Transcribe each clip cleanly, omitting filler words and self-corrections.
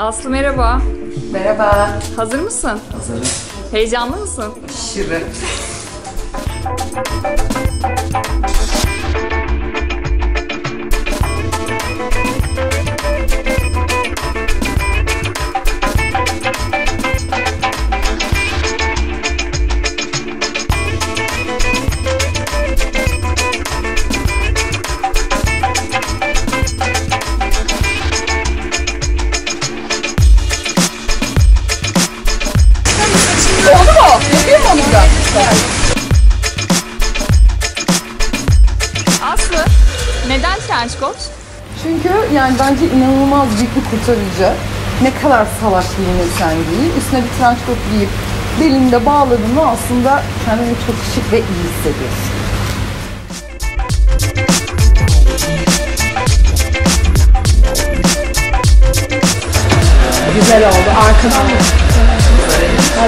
Aslı merhaba. Merhaba. Hazır mısın? Hazırım. Heyecanlı mısın? Aşırı. Aslı, neden trench coat? Çünkü yani bence inanılmaz büyük bir kurtarıcı. Ne kadar salak giyinirsen giyin, üstüne bir trench coat giyip belinde bağladığında aslında kendini çok şık ve iyi hissediyorsun. Güzel oldu, arkadan.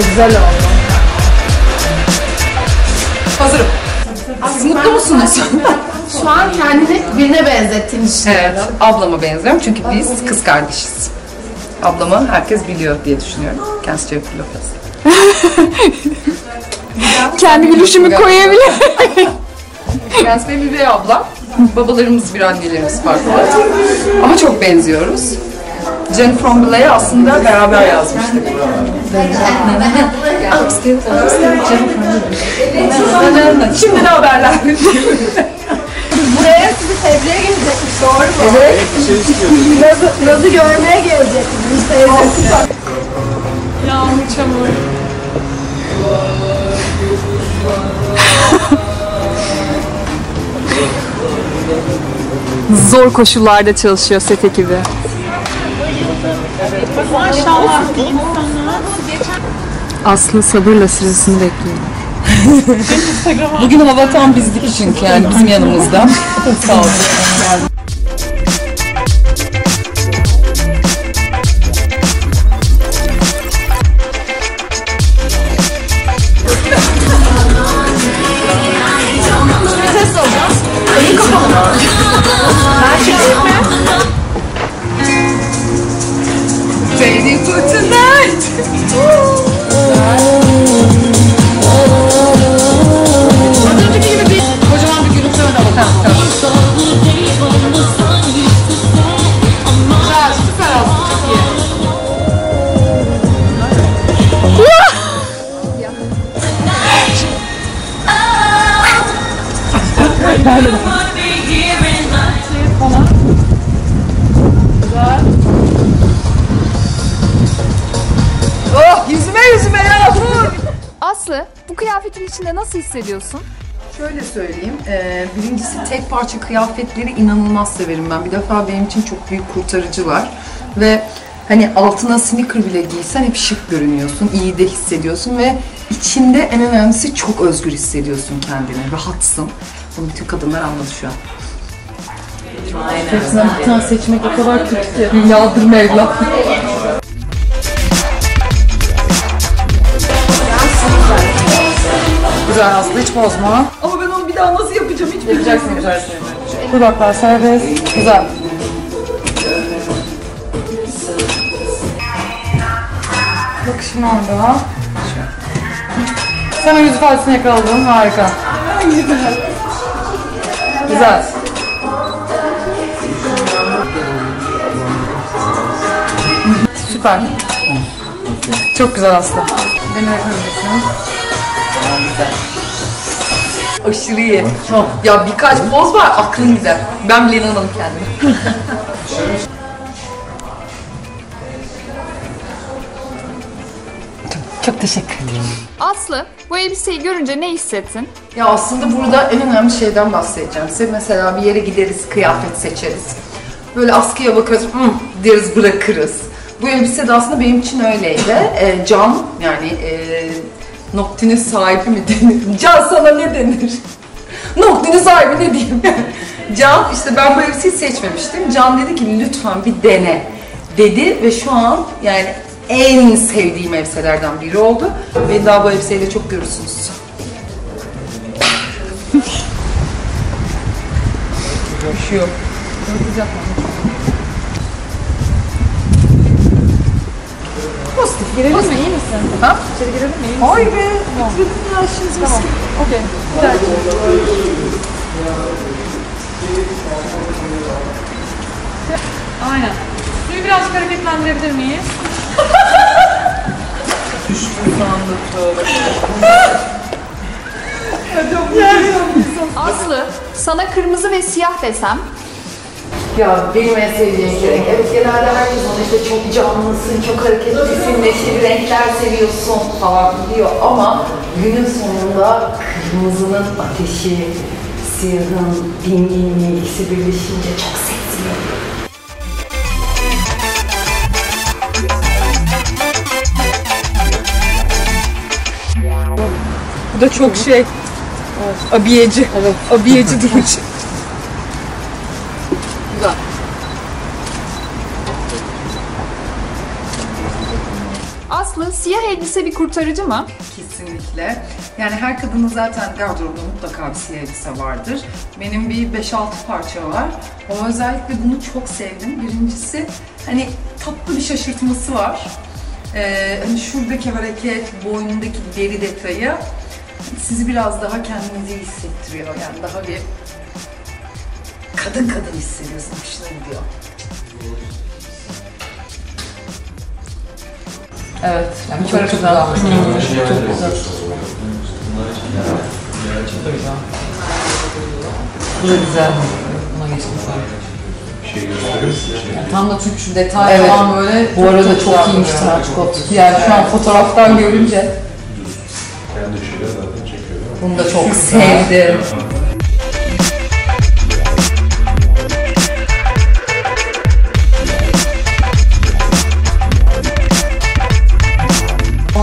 Güzel oldu. Hazırım. Siz mutlu musunuz? Şu an kendini birine benzettiğini düşünüyorum. Evet, ablama benziyorum çünkü biz kız kardeşiz. Ablamı herkes biliyor diye düşünüyorum. Kendisi Jennifer Anglais. Kendi gülüşümü koyabilir. Kendisi benim üvey ablam. Babalarımız bir annelerimiz farklı. Ama çok benziyoruz. Jennifer Anglais aslında beraber yazmıştık. Şimdi ne haberler? Buraya sizi tebliğe gelecekmiş, doğru mu? Evet. Naz'ı görmeye gelecekmiş. Yağmur, çamur. Zor koşullarda çalışıyor set ekibi. Maşallah. Aslı sabırla sırasını bekliyor. Bugün hava tam bizlik çünkü yani bizim yanımızda. Sağ olun. Ses olacağız. İyi kapalı. Her şey değil mi? Ready for tonight. Oh, yüzüme ya! Aslı, bu kıyafetin içinde nasıl hissediyorsun? Şöyle söyleyeyim, birincisi tek parça kıyafetleri inanılmaz severim ben. Bir defa benim için çok büyük kurtarıcı var ve hani altına sneaker bile giysen hep şık görünüyorsun, iyi de hissediyorsun ve içinde en önemlisi çok özgür hissediyorsun kendini, rahatsın. Bunu bütün kadınlar anladı şu an. Hepsinden bir tane seçmek o kadar kötü ki. Yağdırma evlat. Güzel Aslı, hiç bozma. Ama ben onu bir daha nasıl yapacağım hiç bilmiyorum. Yapacaksın güzel seni. Dudaklar serbest, güzel. Bakışın orada. Sen o yüz ifadesini yakaladın, harika. Güzel. Güzel. Süper. Çok güzel aslında. Beni öpmeyeceksin. Aşırı iyi. Ya birkaç poz var, aklın gider. Ben bile inanalım kendime. Çok teşekkür ederim. Aslı, bu elbiseyi görünce ne hissettin? Ya aslında burada en önemli şeyden bahsedeceğim size. Mesela bir yere gideriz, kıyafet seçeriz. Böyle askıya bakarız, deriz, bırakırız. Bu elbise de aslında benim için öyleydi. Can, yani Nocturne'in sahibi mi denir? Can sana ne denir? Nocturne'in sahibi ne diyeyim? Can, işte ben bu elbiseyi seçmemiştim. Can dedi ki lütfen bir dene dedi ve şu an yani en sevdiğim elbiselerden biri oldu. Beni daha bu elbiseyle çok görürsünüz. Koşuyor. Girelim mi? İyi misin? Ha? İçeri girelim mi? İyi misin? Oy be! Tamam. Bitirelim ya işiniz misin? Tamam. Okey. Güzel. Aynen. Suyu birazcık hareketlendirebilir miyiz? Düştüm sandıkta. Aslı, sana kırmızı ve siyah desem? Ya benim en sevdiğim renk. Evet, genelde herkes ona işte çok canlısın, çok hareketlisin, neşeli renkler seviyorsun falan diyor ama günün sonunda kırmızının ateşi, siyahın dinginliği, ikisi birleşince çok seksi. Bu da çok şey, evet. Abiyeci, evet. Abiyeci duruşu. Güzel. Aslı, siyah elbise bir kurtarıcı mı? Kesinlikle. Yani her kadının zaten gardırobunda mutlaka bir siyah elbise vardır. Benim bir 5-6 parça var. O özellikle bunu çok sevdim. Birincisi, hani tatlı bir şaşırtması var. Hani şuradaki hareket, boynundaki deri detayı sizi biraz daha kendinizi hissettiriyor. Yani daha bir kadın hissediyorsun, hoşuna gidiyor. Evet, yani çok güzel. Çok güzel. Bu da güzel. Buna geçtim şu an. Yani tam da çünkü şu detay evet. Falan böyle. Bu arada çok iyiymiş Trakot. Yani şu an fotoğraftan görünce. Bunu da çok sevdim.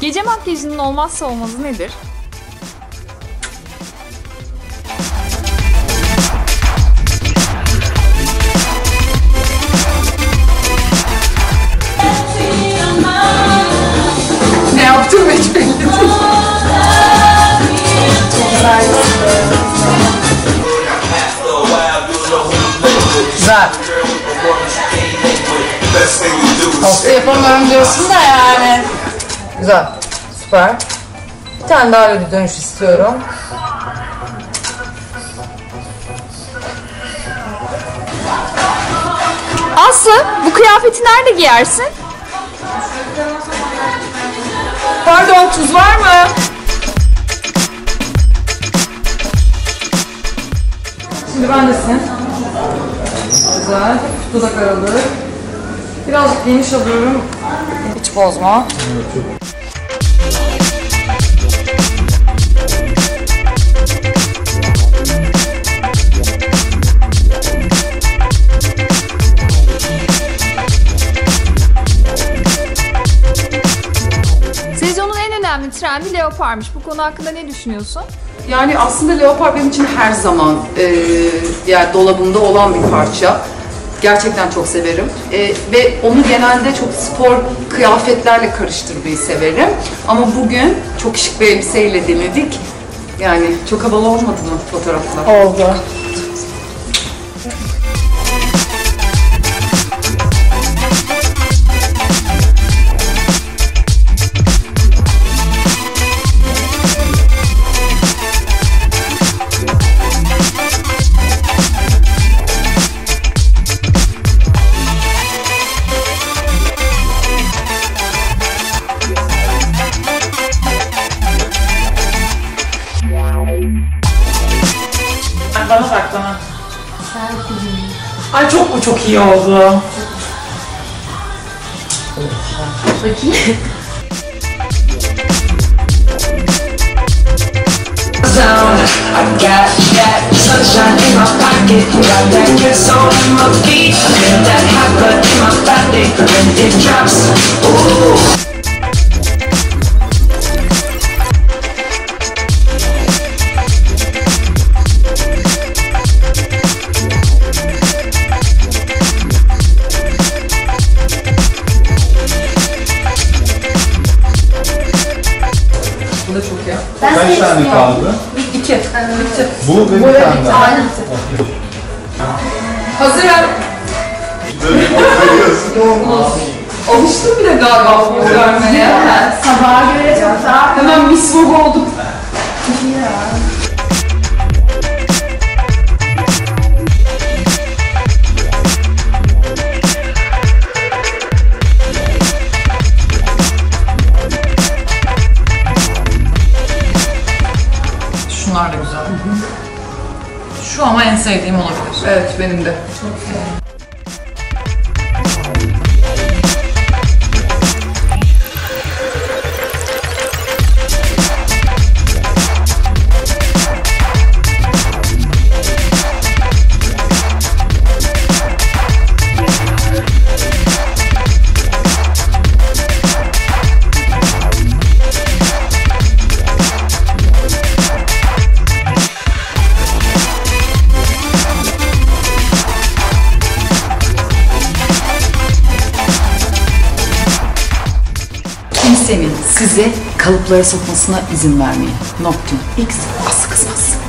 gece makyajının olmazsa olmazı nedir? Ne yaptım hiç belli değil. Güzel. Hafta yapamıyorum diyorsun da yani. Güzel, süper. Bir tane daha öyle dönüş istiyorum. Aslı, bu kıyafeti nerede giyersin? Pardon, tuz var mı? Şimdi ben de sen. Güzel, dudak aralığı. Birazcık geniş alıyorum. Hiç bozma. Sezonun en önemli trendi leoparmış. Bu konu hakkında ne düşünüyorsun? Yani aslında leopar benim için her zaman yani dolabımda olan bir parça. Gerçekten çok severim ve onu genelde çok spor kıyafetlerle karıştırmayı severim. Ama bugün çok şık bir elbiseyle denedik. Yani çok havalı olmadı mı fotoğraflar? Oldu. Bana bak bana. Ay çok mu çok iyi oldu? Bakayım. sunshine in my pocket, got that kiss on my feet, I feel that hot blood in my body when it drops. Ooh. Çok ya. Kaç tane kaldı? İki. Bitti. Bu benim tane. Aynen bitti. Hazır ya. Alıştım bile galiba bu görmeye. Sabaha göre çok daha. Hemen mis gibi olduk. Bunlar da güzel. Şu ama en sevdiğim olabilir. Evet, benim de. Çok güzel. Size kalıplara sokmasına izin vermeyin. Nocturne X asla kızmaz.